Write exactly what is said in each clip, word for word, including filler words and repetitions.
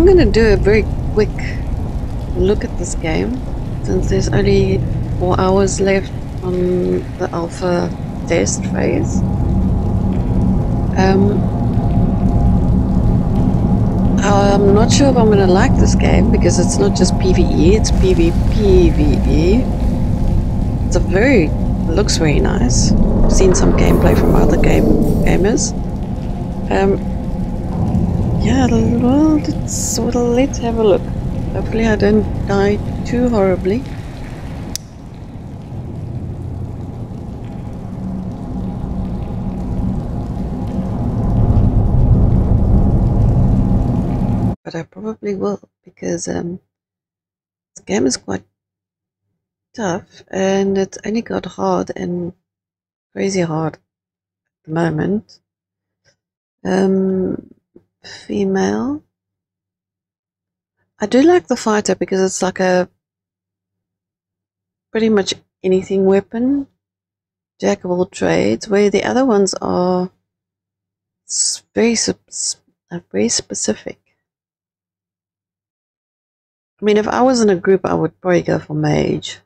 I'm gonna do a very quick look at this game, since there's only four hours left on the alpha test phase. Um, I'm not sure if I'm gonna like this game, because it's not just PvE, it's PvPvE. It's a very, it looks very nice. I've seen some gameplay from other game gamers. Um, yeah, well, let's, well, let's have a look. Hopefully I don't die too horribly. But I probably will, because um, this game is quite tough, and it's only got hard and crazy hard at the moment. Um, female. I do like the fighter, because it's like a pretty much anything weapon, jack of all trades, where the other ones are very, very specific. I mean, if I was in a group, I would probably go for mage.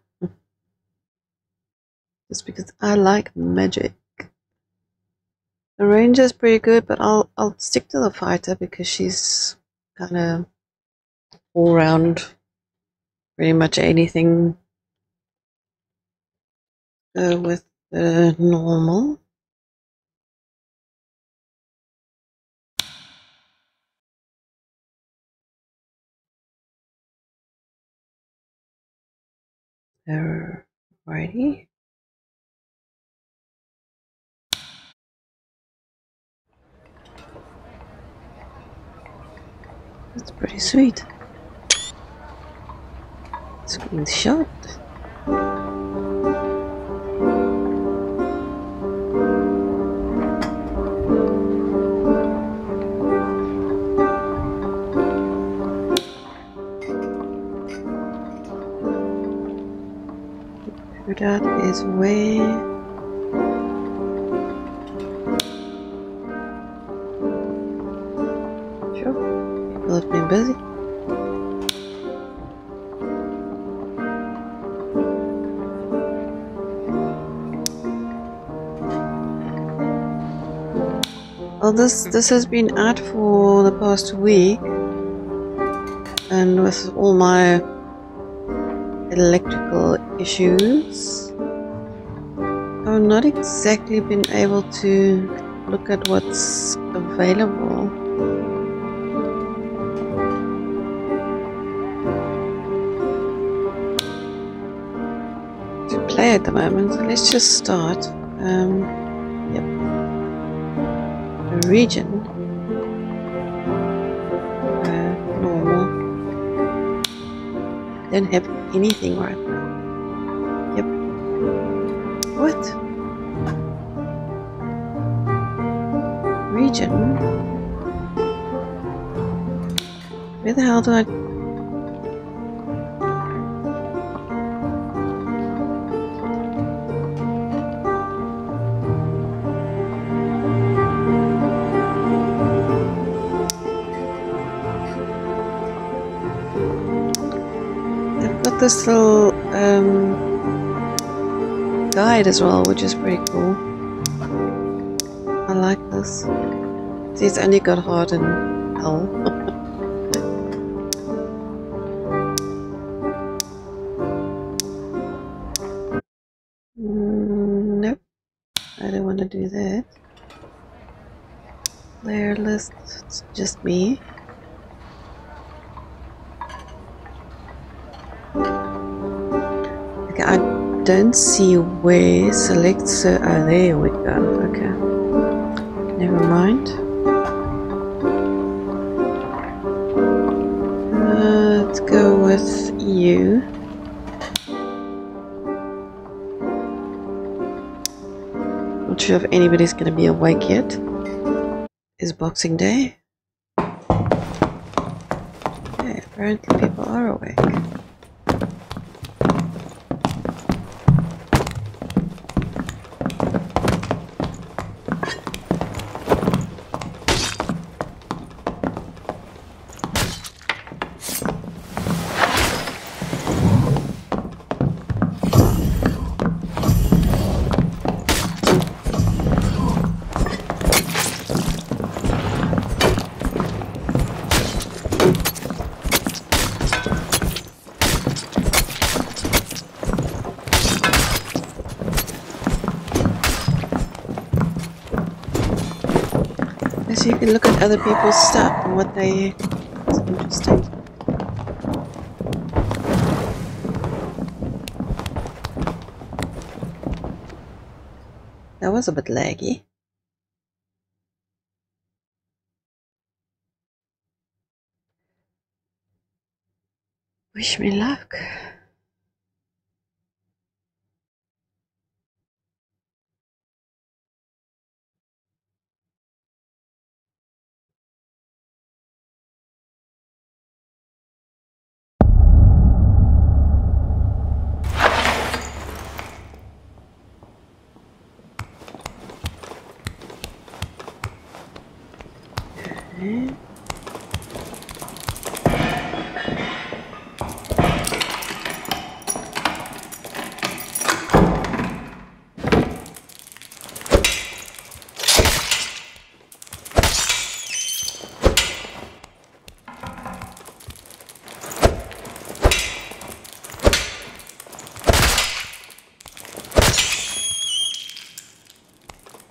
Just because I like magic. The ranger's pretty good, but I'll I'll stick to the fighter, because she's kind of all round, pretty much anything uh, with the normal. Alrighty. That's pretty sweet. It's been shot. That is way. I've been busy. Well, this this has been out for the past week, and with all my electrical issues, I've not exactly been able to look at what's available. At the moment, so let's just start. Um, yep, the region uh, normal. Don't have anything right now. Yep. What region? Where the hell do I? This little um, guide as well, which is pretty cool. I like this. See, it's only got hard and hell. Nope, I don't want to do that. Player list, it's just me. Don't see where select, so oh, there we go. Okay, never mind. Uh, let's go with E U. Not sure if anybody's going to be awake yet. It's Boxing Day. Okay, apparently people are awake. can look at other people's stuff and what they... It's interesting. That was a bit laggy. Wish me luck.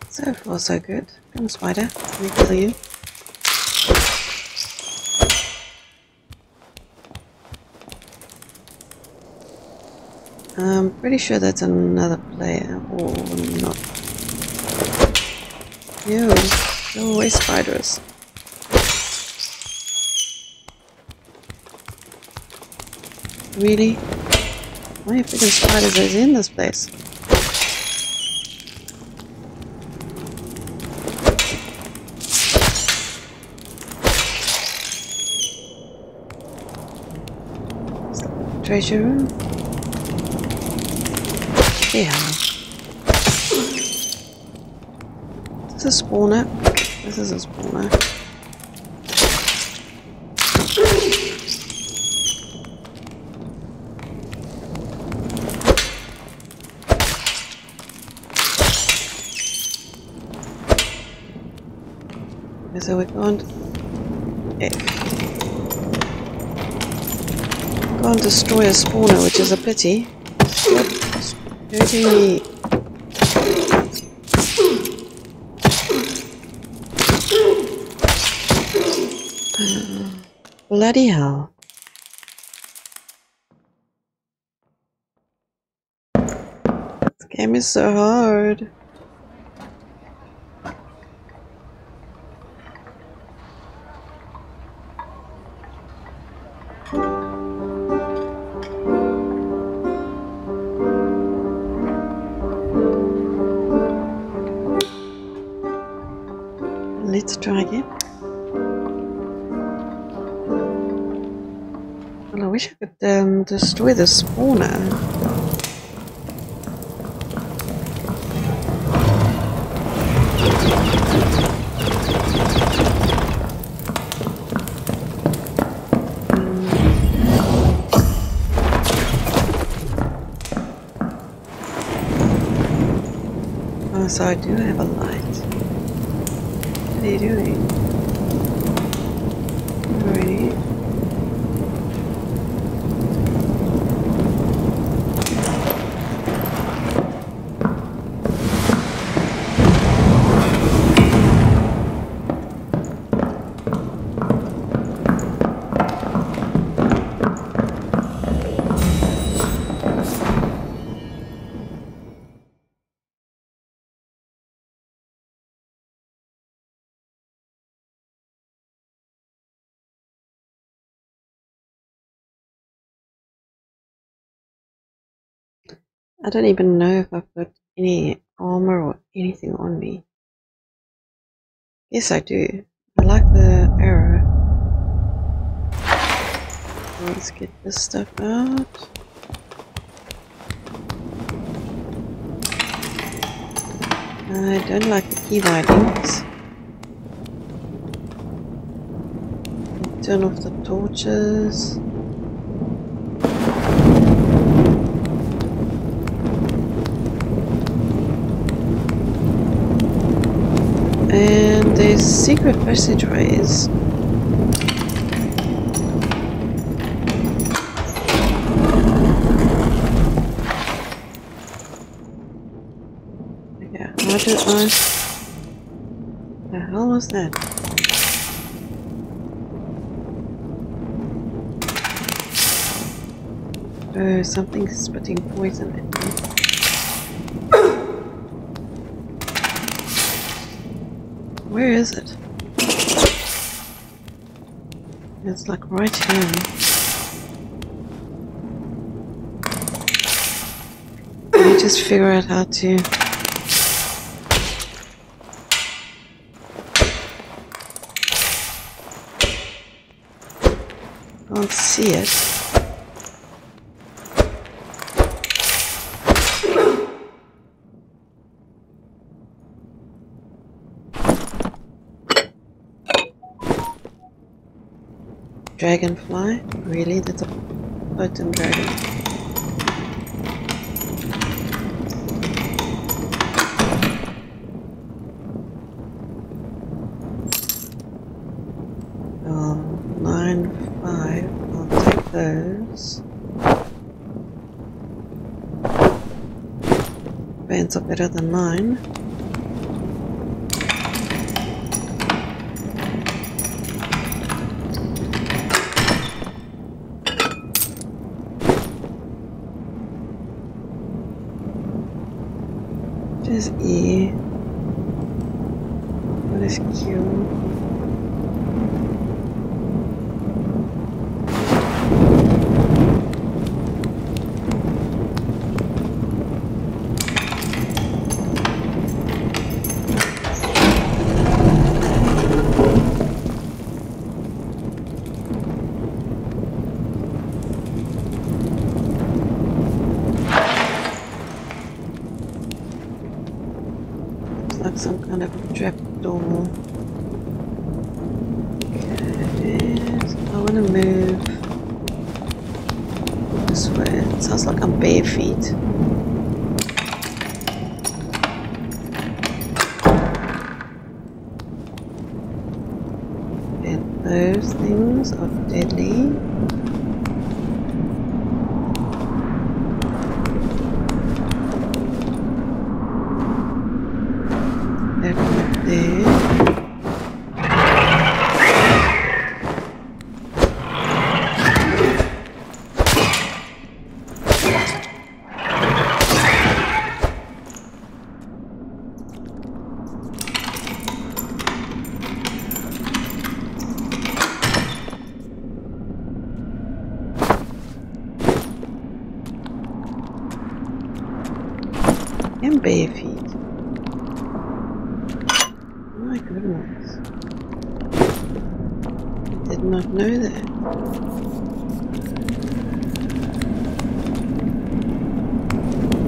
So far so good. Come spider, let me kill you. I'm pretty sure that's another player, or not. Yo, go away spiders. Really? How many freaking spiders is in this place? Treasure room. Yeah. Is this a spawner? This is a spawner. Okay, so we can't. Yeah. Can't destroy a spawner, which is a pity. Pretty. Bloody hell. This game is so hard. Let's try again. Well, I wish I could um, destroy the spawner. Mm. Oh, so I do have a light. What are you doing? Alrighty. I don't even know if I've got any armor or anything on me. Yes, I do. I like the arrow. Let's get this stuff out. I don't like the key bindings. Turn off the torches. And there's secret passageways. Yeah, okay, how did I... The hell was that? Oh, something's spitting poison at me. Where is it? It's like right here. Let me just figure out how to... Can't see it. Dragonfly? Really? That's a potent dragon. Um, nine, five. I'll take those. Bands are better than mine. Is E. What is Q? Some kind of trapdoor. Okay, so I want to move this way. It sounds like I'm bare feet. And those things are deadly. And bare feet. My goodness. I did not know that.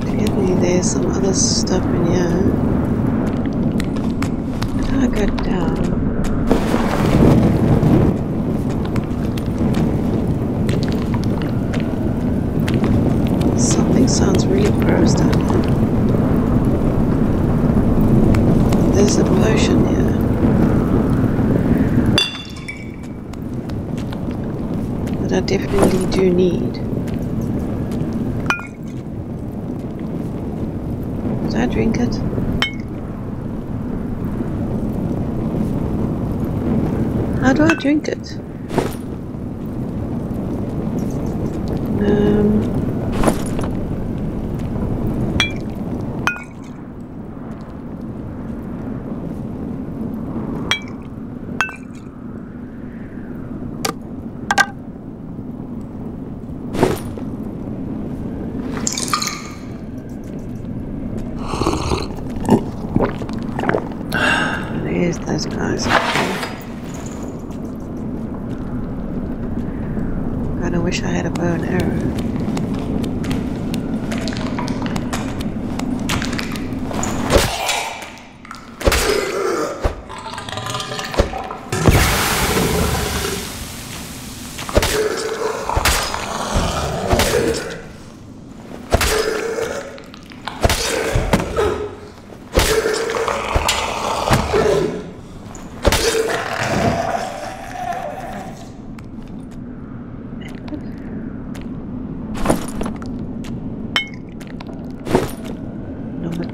Clearly there's some other stuff in here. How do I go down? Something sounds really gross down here. There's a potion here. That I definitely do need. Did I drink it? How do I drink it? Um... Those guys. Kinda wish I had a bow and arrow.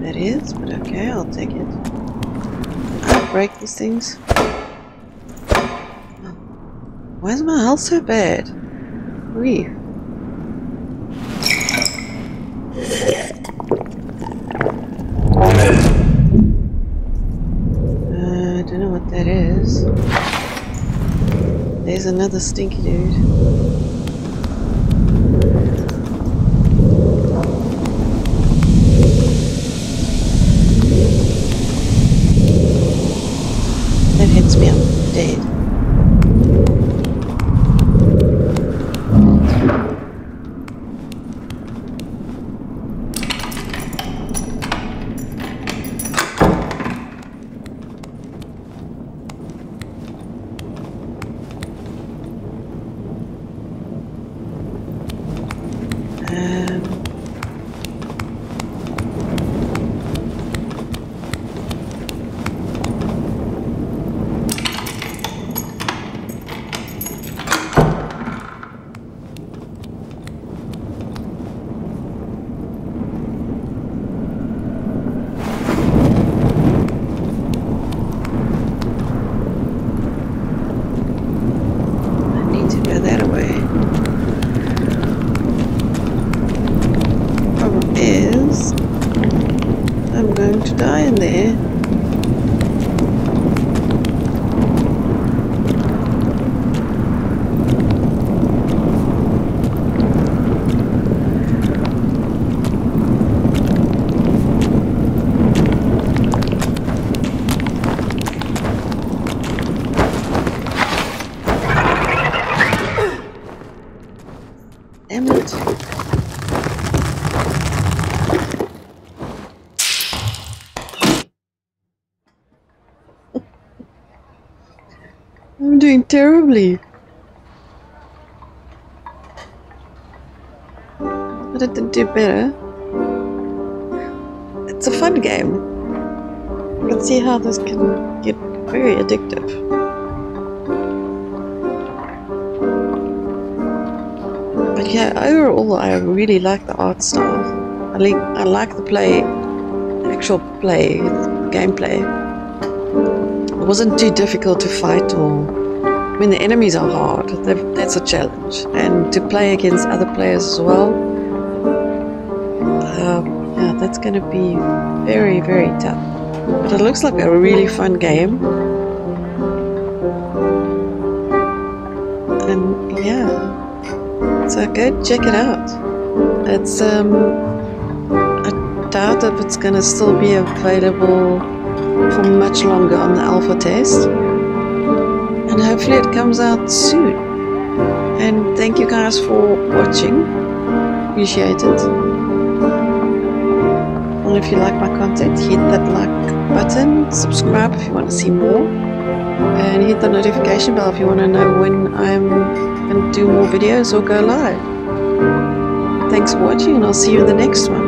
That is, but okay, I'll take it. I'll break these things. Why is my health so bad? Grief. Uh, I don't know what that is. There's another stinky dude. I'm doing terribly. I didn't do better. It's a fun game. I can see how this can get very addictive. But yeah, overall I really like the art style. I like, I like the play, actual play, gameplay. It wasn't too difficult to fight or... I mean, the enemies are hard, that's a challenge. And to play against other players as well, uh, yeah, that's going to be very, very tough. But it looks like a really fun game. And yeah. So go check it out. It's um, I doubt if it's gonna still be available for much longer on the alpha test, and hopefully it comes out soon. And thank you guys for watching. Appreciate it. And if you like my content, hit that like button, subscribe if you want to see more, and hit the notification bell if you want to know when I'm. And do more videos or go live. Thanks for watching, and I'll see you in the next one.